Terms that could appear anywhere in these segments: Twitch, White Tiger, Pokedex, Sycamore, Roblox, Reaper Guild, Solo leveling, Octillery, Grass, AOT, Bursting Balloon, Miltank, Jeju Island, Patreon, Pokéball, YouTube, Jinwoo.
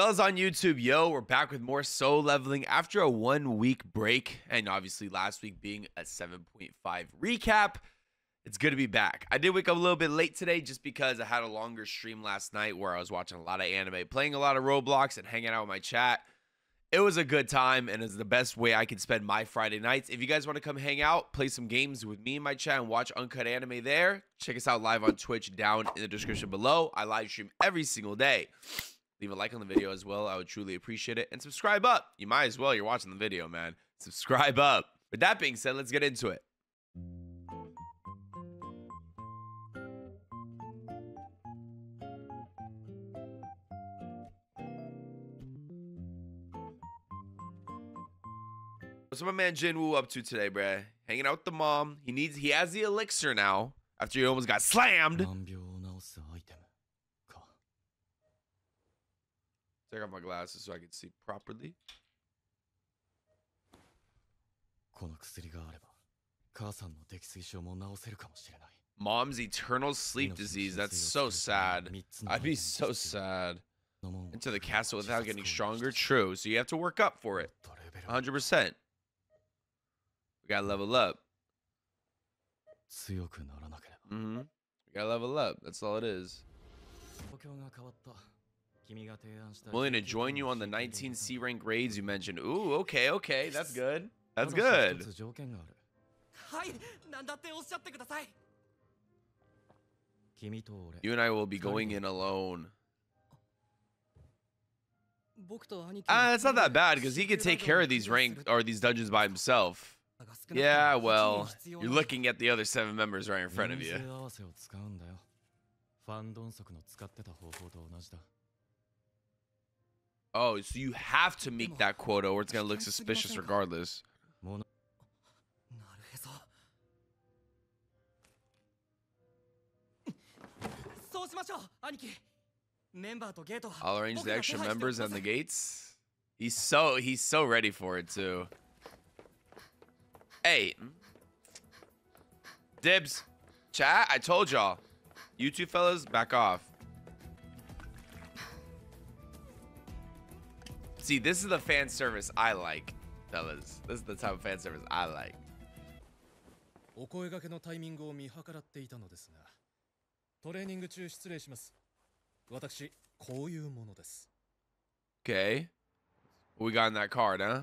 Fellas on YouTube, yo, we're back with more Solo Leveling after a 1 week break, and obviously last week being a 7.5 recap, it's good to be back. I did wake up a little bit late today just because I had a longer stream last night where I was watching a lot of anime, playing a lot of Roblox, and hanging out with my chat. It was a good time, and it's the best way I can spend my Friday nights. If you guys want to come hang out, play some games with me and my chat, and watch Uncut Anime there, check us out live on Twitch down in the description below. I live stream every single day. Leave a like on the video as well. I would truly appreciate it. And subscribe up. You might as well. You're watching the video, man. Subscribe up. With that being said, let's get into it. What's my man Jinwoo up to today, bruh? Hanging out with the mom. He has the elixir now after he almost got slammed. Take off my glasses so I can see properly. Mom's eternal sleep disease. That's so sad. I'd be so sad. Into the castle without getting stronger. True. So you have to work up for it. 100%. We gotta level up. We gotta level up. That's all it is. Willing to join you on the 19 C rank raids you mentioned. Ooh, okay, okay. That's good. That's good. You and I will be going in alone. That's not that bad because he could take care of these rank or these dungeons by himself. Yeah, well, you're looking at the other 7 members right in front of you. Oh, so you have to meet that quota or it's going to look suspicious regardless. I'll arrange the extra members and the gates. He's so ready for it too. Hey. Dibs. Chat, I told y'all. You two fellas, back off. See, this is the fan service I like, fellas. This is the type of fan service I like. Okay. What we got in that card, huh?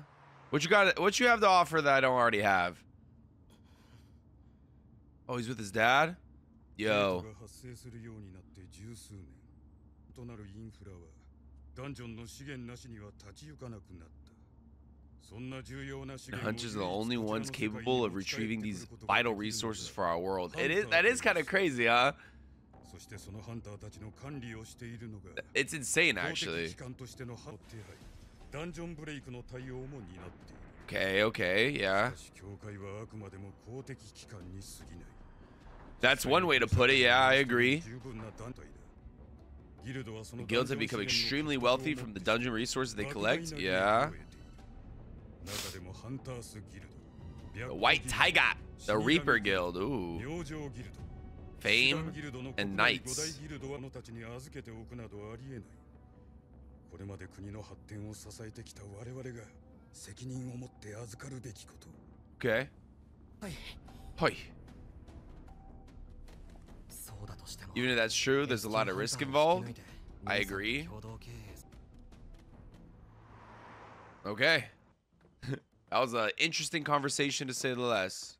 What you have to offer that I don't already have? Oh, he's with his dad? Yo. The hunters are the only ones capable of retrieving these vital resources for our world. That is kind of crazy, huh? It's insane, actually. Okay, okay, yeah. That's one way to put it. Yeah, I agree. The guilds have become extremely wealthy from the dungeon resources they collect. Yeah. The White Tiger. The Reaper Guild. Ooh. Fame and knights. Okay. Hoi. Even if that's true, there's a lot of risk involved. I agree. Okay. That was an interesting conversation to say the less.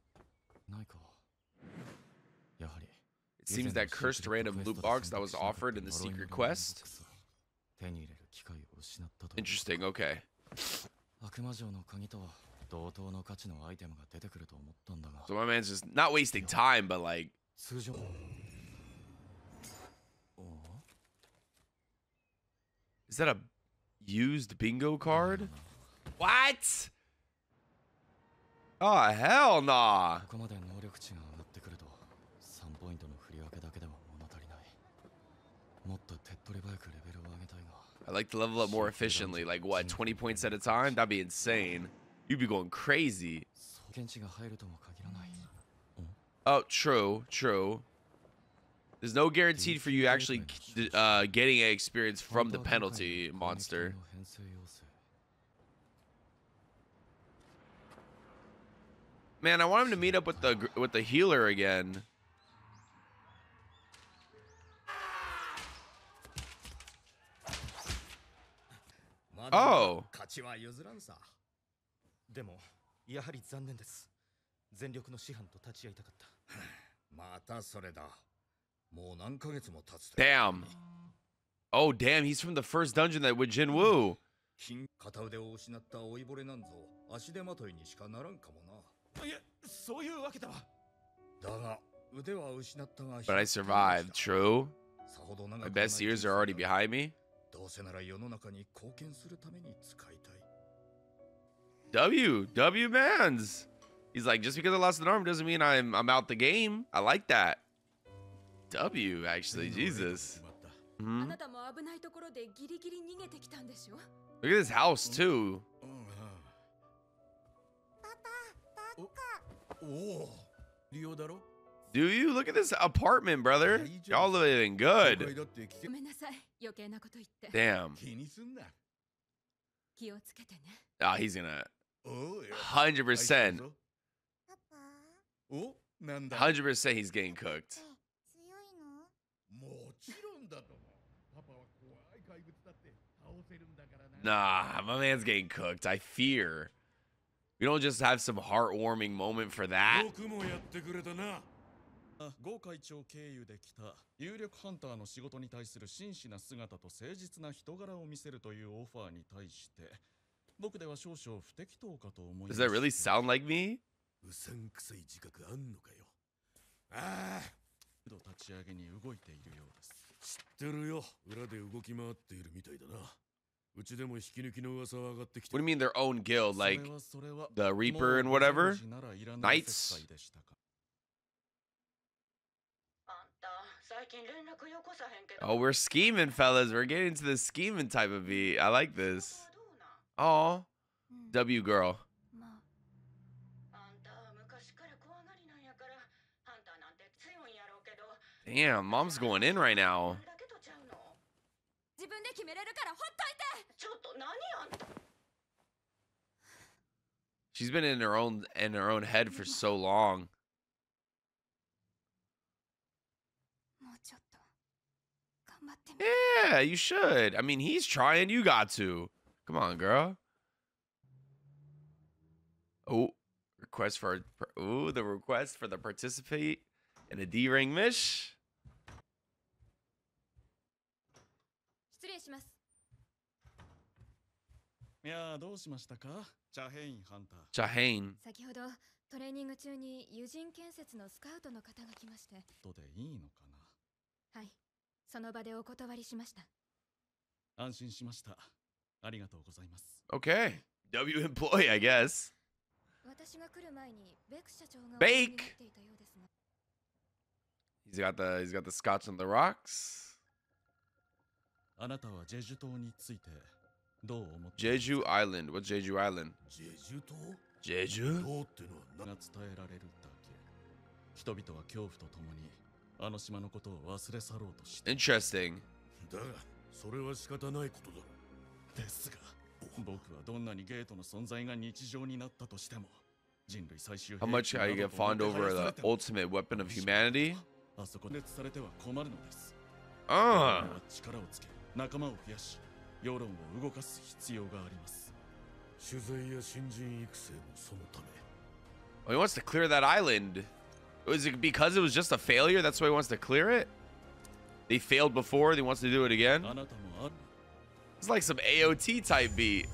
It seems that cursed random loot box that was offered in the secret quest. Interesting, okay. So my man's just not wasting time, but like... Is that a used bingo card? What? Oh, hell nah. I'd like to level up more efficiently. Like what, 20 points at a time? That'd be insane. You'd be going crazy. Oh, true, true. There's no guaranteed for you actually getting an experience from the penalty monster. Man, I want him to meet up with the healer again. Oh. Damn. Oh, damn. He's from the first dungeon that with Jinwoo. But I survived. True. My best years are already behind me. W Mans. He's like, just because I lost an arm doesn't mean I'm out the game. I like that. W actually, Jesus. Mm-hmm. Look at this house too. Do you look at this apartment, brother? Y'all living good. Damn. Ah, oh, he's gonna 100%. 100% he's getting cooked. Nah, my man's getting cooked. I fear. We don't just have some heartwarming moment for that. Does that really sound like me? What do you mean their own guild, like the Reaper and whatever? Knights? Oh, we're scheming, fellas. We're getting to the scheming type of beat. I like this. Oh, W girl. Damn, mom's going in right now. She's been in her own head for so long. Yeah, you should. I mean, he's trying. You got to. Come on, girl. Oh, request for the request for the participate in a D ring mish. Chahane. Okay. W employee, I guess. Bake. He's got the scotch on the rocks. Jeju Island. What's Jeju Island? Jeju? Interesting. How much I get fond over the ultimate weapon of humanity? Oh, he wants to clear that island. Is it because it was just a failure? That's why he wants to clear it? They failed before. He wants to do it again. It's like some AOT type beat.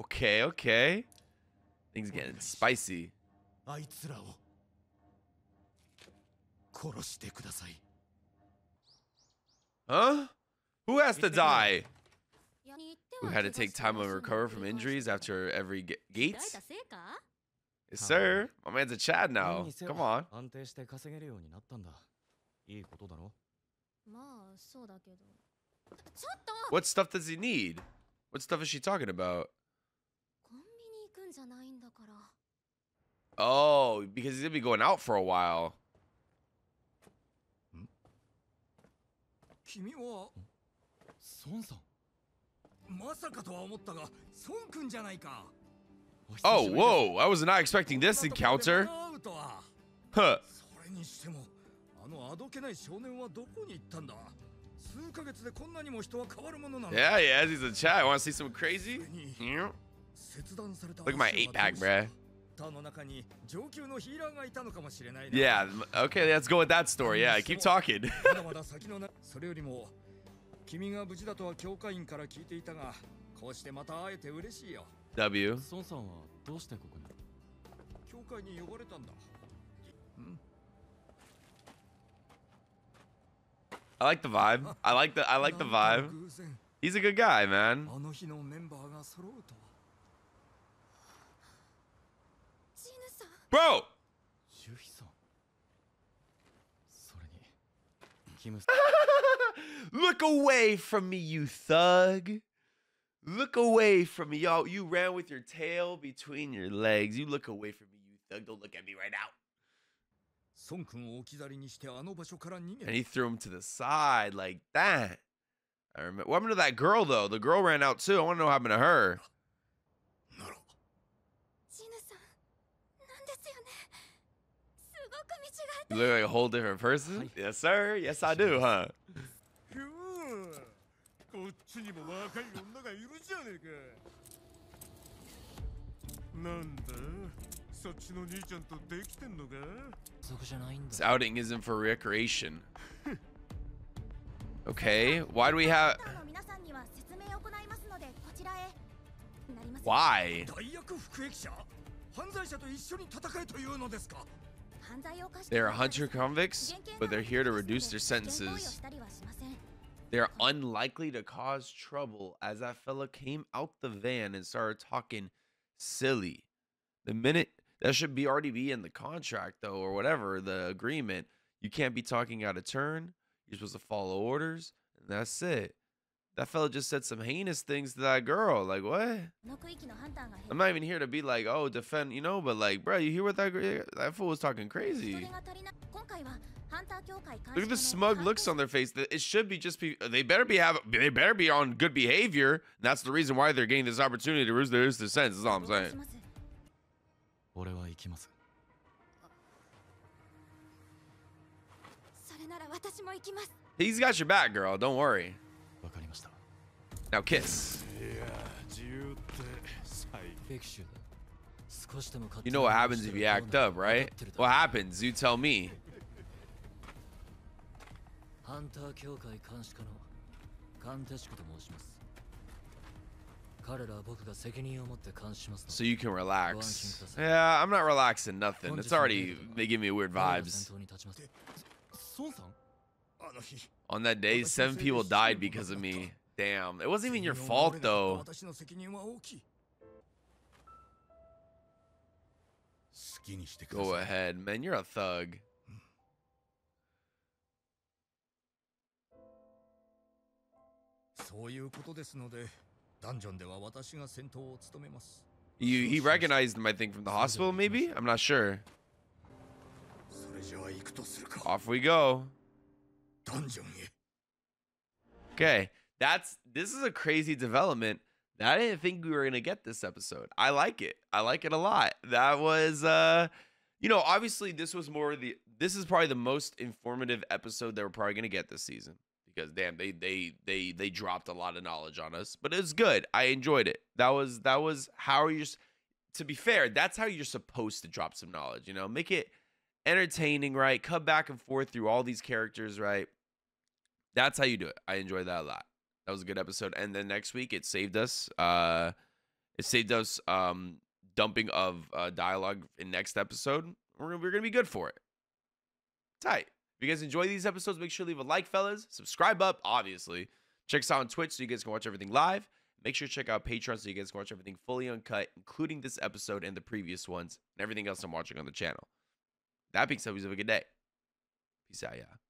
Okay, okay. Things getting spicy. Huh? Who has to die? Who had to take time to recover from injuries after every gate? Yes, sir. My man's a Chad now. Come on. What stuff does he need? What stuff is she talking about? Oh, because he's going to be going out for a while. Oh, whoa. I was not expecting this encounter. Huh. Yeah, he has. He's in chat. Want to see some crazy? Yeah. Look at my 8-pack, bruh. Yeah, okay, let's go with that story. Yeah, keep talking. W. I like the vibe. I like the vibe. He's a good guy, man. Bro. Look away from me, you thug. Look away from me, y'all. You ran with your tail between your legs. You look away from me, you thug. Don't look at me right now. And he threw him to the side like that. I remember. What happened to that girl, though? The girl ran out, too. I want to know what happened to her. You look like a whole different person? Yes, sir. Yes, I do, huh? This outing isn't for recreation. Okay, why do we have... Why? They're hunter convicts, but they're here to reduce their sentences. They're unlikely to cause trouble, as that fella came out the van and started talking silly. The minute... That should be already be in the contract, though, or whatever, the agreement. You can't be talking out of turn. You're supposed to follow orders, and that's it. That fella just said some heinous things to that girl. Like, what? I'm not even here to be like, oh, defend, you know, but like, bro, you hear what that fool was talking crazy. Look at the smug looks on their face. It should be just be, they better be on good behavior. And that's the reason why they're getting this opportunity to reduce their sentence. Is all I'm saying. He's got your back, girl. Don't worry. Now kiss. You know what happens if you act up, right? What happens? You tell me. So you can relax. Yeah, I'm not relaxing nothing. It's already, they give me weird vibes. On that day, 7 people died because of me. Damn, it wasn't even your fault, though. Go ahead, man. You're a thug. He recognized him, I think, from the hospital, maybe? I'm not sure. Off we go. Okay, this is a crazy development that I didn't think we were gonna get this episode. I like it. I like it a lot. That was, you know, obviously this was more the. This is probably the most informative episode that we're probably gonna get this season. Because damn, they dropped a lot of knowledge on us, but it was good. I enjoyed it. That was how you're. To be fair, that's how you're supposed to drop some knowledge. You know, make it entertaining, right? Cut back and forth through all these characters, right? That's how you do it. I enjoyed that a lot. That was a good episode. And then next week, it saved us. Dumping of dialogue in next episode. We're gonna be good for it. Tight. If you guys enjoy these episodes, make sure to leave a like, fellas. Subscribe up, obviously. Check us out on Twitch so you guys can watch everything live. Make sure to check out Patreon so you guys can watch everything fully uncut, including this episode and the previous ones, and everything else I'm watching on the channel. That being said, we have a good day. Peace out, y'all.